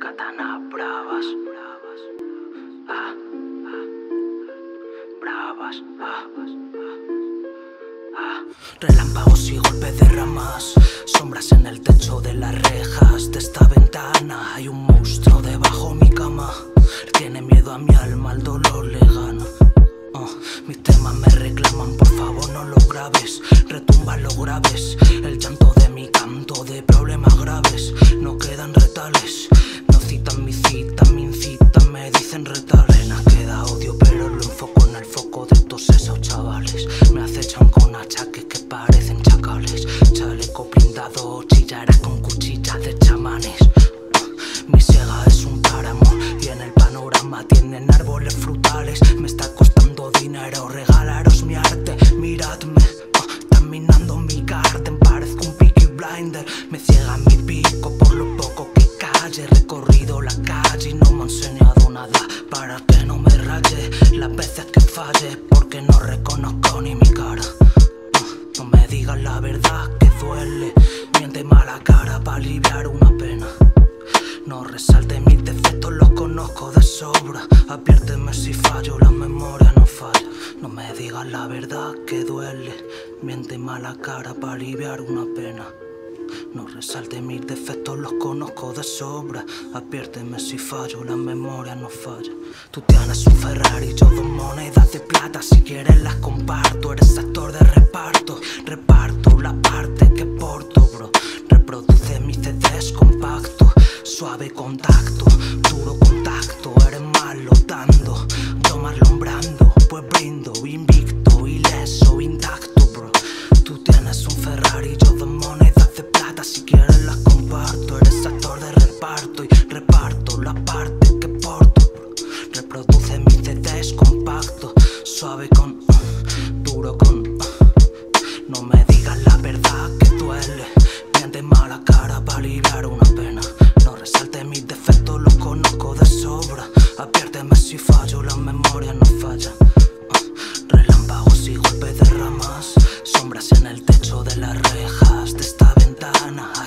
Katanas bravas, ah, ah, bravas, ah, ah. Relámpagos y golpes de ramas, sombras en el techo de las rejas de esta ventana. Hay un monstruo debajo mi cama, tiene miedo a mi alma, el dolor le gana. Mis temas me reclaman, por favor no los grabes, retumban los graves. El llanto de mi canto de problemas graves, no quedan retales. Me incitan, me dicen retalena. Queda odio pero lo enfoco en el foco de todos esos chavales. Me acechan con achaques que parecen chacales, chaleco blindado, chillarás con cuchillas de chamanes. Mi sega es un páramo y en el panorama tienen árboles frutales. Me está costando dinero regalaros mi arte, miradme, están minando mi garden, parezco un Peaky Blinder. Me ciega mi pico por lo poco que calle, recorrido la calle y no me ha enseñado nada para que no me raye las veces que falle, porque no reconozco ni mi cara. No me digas la verdad que duele, miente mala cara para aliviar una pena. No resalte mis defectos, los conozco de sobra, adviérteme si fallo, la memoria no falla. No me digas la verdad que duele, miente mala cara para aliviar una pena. No resalte mis defectos, los conozco de sobra, adviérteme si fallo, la memoria no falla. Tú tienes un Ferrari, yo dos monedas de plata, si quieres las comparto, eres actor de reparto. Reparto la parte que porto, bro, reproduce mis CDs compactos. Suave contacto, duro contacto, eres malo dando, yo malombrando, pues brindo, invicto, ileso, intacto, bro. Tú tienes un Ferrari, yo dos monedas de plata, si quieres las comparto, eres actor de reparto y reparto la parte que porto, bro. Reproduce mis CDs compactos, suave con, duro con, no me digas la verdad que duele, mientes mala cara para aliviar una pena. No resalte mis defectos, los conozco de sobra, adviérteme si fallo, la memoria no falla. Relámpagos y golpes de ramas, sombras en el techo de las rejas de esta ventana.